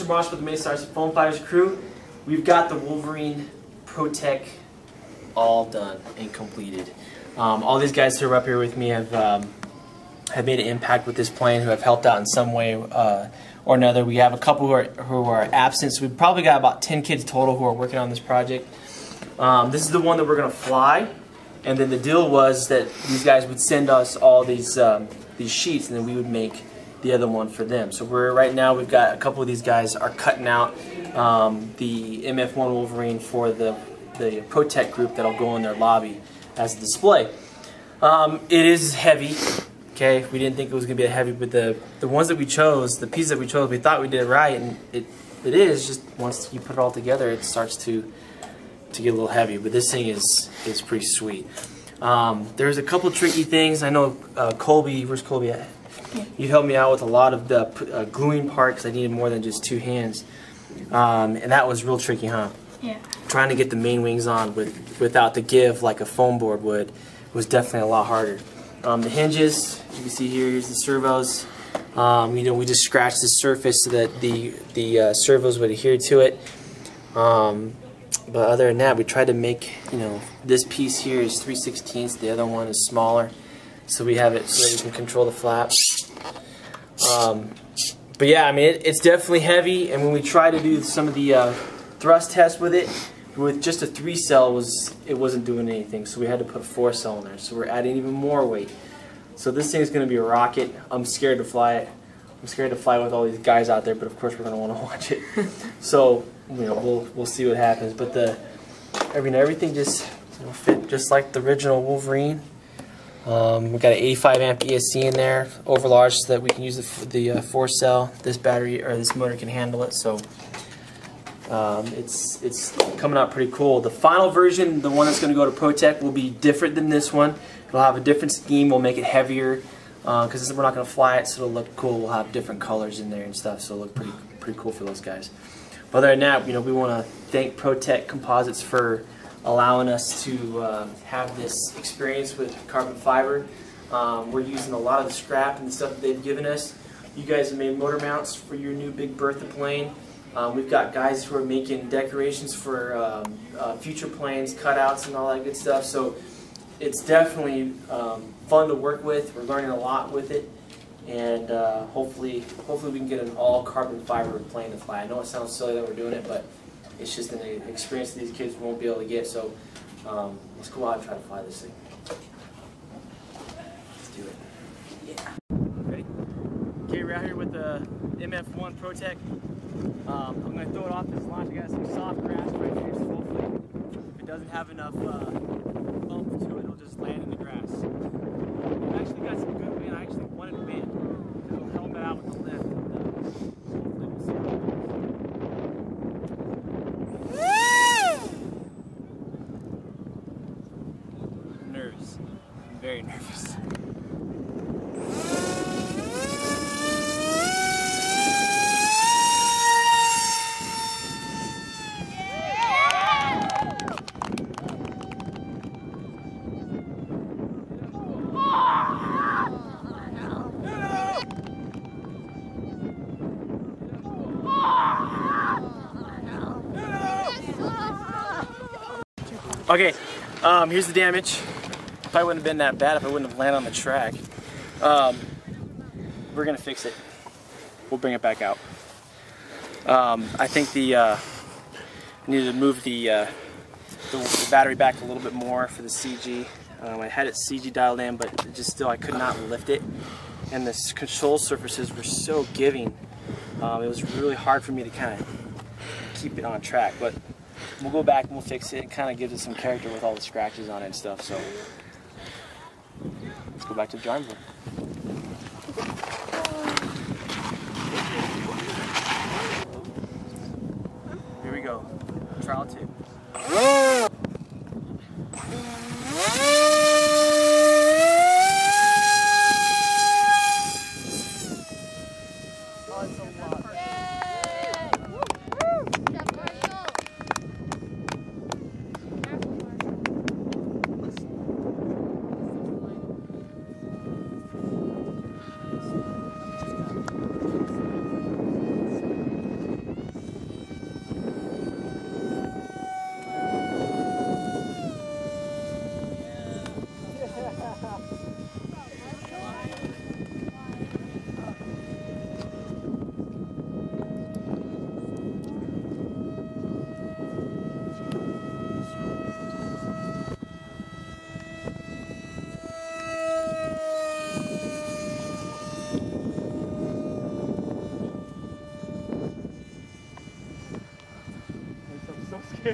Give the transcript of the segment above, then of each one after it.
Mr. Marsh with the MESArc Foam Fibers crew. We've got the Wolverine Protech all done and completed. All these guys who are up here with me have made an impact with this plane, who have helped out in some way or another. We have a couple who are absent, so we've probably got about 10 kids total who are working on this project. This is the one that we're going to fly, and then the deal was that these guys would send us all these sheets, and then we would make the other one for them. So we're right now, we've got a couple of these guys are cutting out the MF1 Wolverine for the Protech group that'll go in their lobby as a display. It is heavy. Okay, we didn't think it was going to be that heavy, but the ones that we chose, the piece that we chose, we thought we did it right, and it is just once you put it all together, it starts to get a little heavy. But this thing is pretty sweet. There's a couple tricky things. I know Colby, where's Colby at? Yeah. You helped me out with a lot of the gluing part because I needed more than just two hands, and that was real tricky, huh? Yeah. Trying to get the main wings on without the give like a foam board would was definitely a lot harder. The hinges, as you can see here, here's the servos. You know, we just scratched the surface so that the servos would adhere to it. But other than that, we tried to make, you know, this piece here is 3/16, the other one is smaller. So we have it so that we can control the flaps. But yeah, I mean, it's definitely heavy. And when we try to do some of the thrust tests with it, with just a 3-cell, it wasn't doing anything. So we had to put 4-cell in there. So we're adding even more weight. So this thing is going to be a rocket. I'm scared to fly it. I'm scared to fly with all these guys out there, but of course we're going to want to watch it. So, you know, we'll see what happens. But everything just will fit just like the original Wolverine. We've got an 85-amp ESC in there, overlarge, so that we can use the 4-cell. This battery or this motor can handle it. So. It's coming out pretty cool. The final version, the one that's going to go to Protech, will be different than this one. It'll have a different scheme. We'll make it heavier because we're not going to fly it, so it'll look cool. We'll have different colors in there and stuff, so it'll look pretty cool for those guys. But other than that, you know, we want to thank ProTech Composites for allowing us to have this experience with carbon fiber. We're using a lot of the scrap and the stuff that they've given us. You guys have made motor mounts for your new Big Bertha plane. We've got guys who are making decorations for future planes, cutouts, and all that good stuff. So it's definitely fun to work with. We're learning a lot with it, and hopefully we can get an all carbon fiber plane to fly. I know it sounds silly that we're doing it, but it's just an experience that these kids won't be able to get. So let's go out and try to fly this thing. Let's do it. Yeah. Ready? Okay, we're out here with the MF1 Protech. I'm going to throw it off this launch. I got some soft grass right here, so hopefully if it doesn't have enough bump to it, it'll just land in the grass. I've actually got some good wind. I actually wanted to wind, so it'll help it out with the lift. I'm nervous. I'm very nervous. Okay, here's the damage. Probably wouldn't have been that bad if I wouldn't have landed on the track. We're gonna fix it. We'll bring it back out. I think needed to move the battery back a little bit more for the CG. I had it CG dialed in, but it just still I could not lift it. And the control surfaces were so giving. It was really hard for me to kind of keep it on track, but. We'll go back and we'll fix it. It kind of gives it some character with all the scratches on it and stuff. So let's go back to the drawing board. Here we go. Trial 2.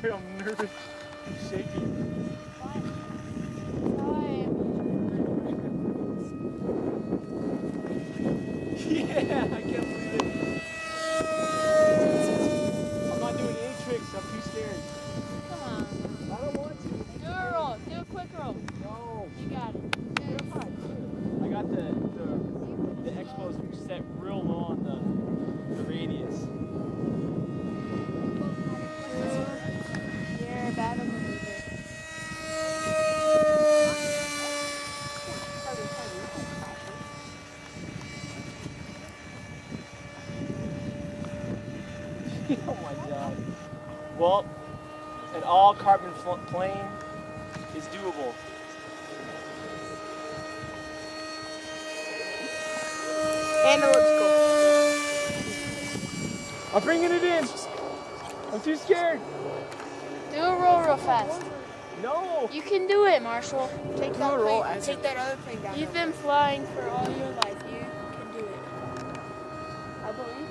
here. I'm nervous. I'm shaking. Yeah, I can't believe it. I'm not doing any tricks. I'm too scared. Come on. I don't want to. Do a roll. Do a quick roll. No. You got it. I got the expos set real low on the radius. Oh my God. Well, an all carbon plane is doable. And the elliptical. I'm bringing it in. I'm too scared. Do a roll real fast. No. You can do it, Marshall. Take that roll. Take that other plane down. You've been flying for all your life. You can do it. I believe in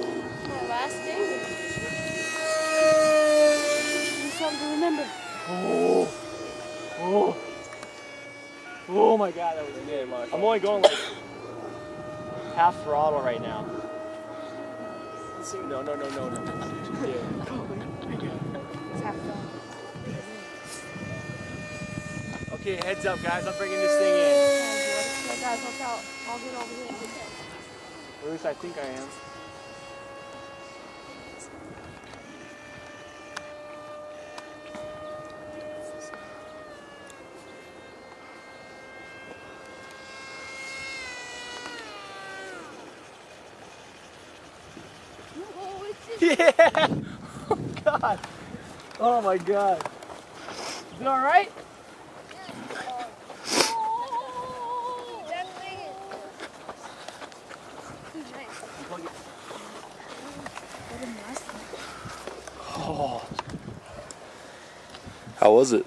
you. Last day. Something to remember. Oh, oh, oh my God, that was good. I'm only going like half throttle right now. No. It's half throttle. Okay, heads up, guys. I'm bringing this thing in. Guys, watch out! I'll get over here. Or at least I think I am. Yeah! Oh God! Oh my God! Is it all right? Oh, that thing is too nice. Oh! How was it?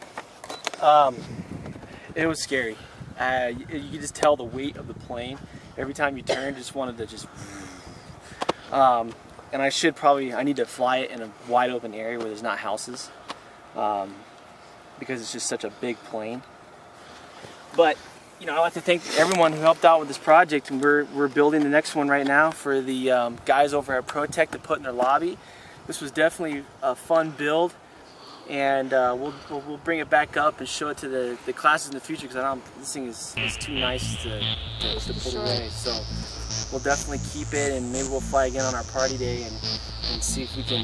It was scary. You could just tell the weight of the plane. Every time you turned, just wanted to just. And I should probably, I need to fly it in a wide open area where there's not houses, because it's just such a big plane. But, you know, I'd like to thank everyone who helped out with this project, and we're building the next one right now for the guys over at ProTech to put in their lobby. This was definitely a fun build, and we'll bring it back up and show it to the classes in the future, because this thing is too nice to pull away. So we'll definitely keep it, and maybe we'll fly again on our party day and see if we can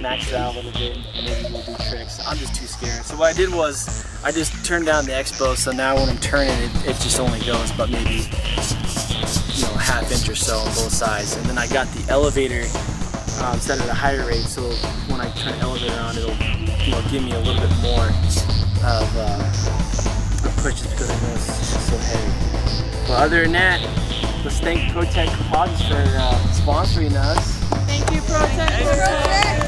max it out a little bit, and maybe we'll do tricks. I'm just too scared. So what I did was I just turned down the expo, so now when I'm turning it just only goes but maybe, you know, ½ inch or so on both sides. And then I got the elevator set at a higher rate, so when I turn the elevator on, it'll, you know, give me a little bit more of a push just because I know it's so heavy. But other than that, let's thank ProTech Composites for sponsoring us. Thank you, ProTech.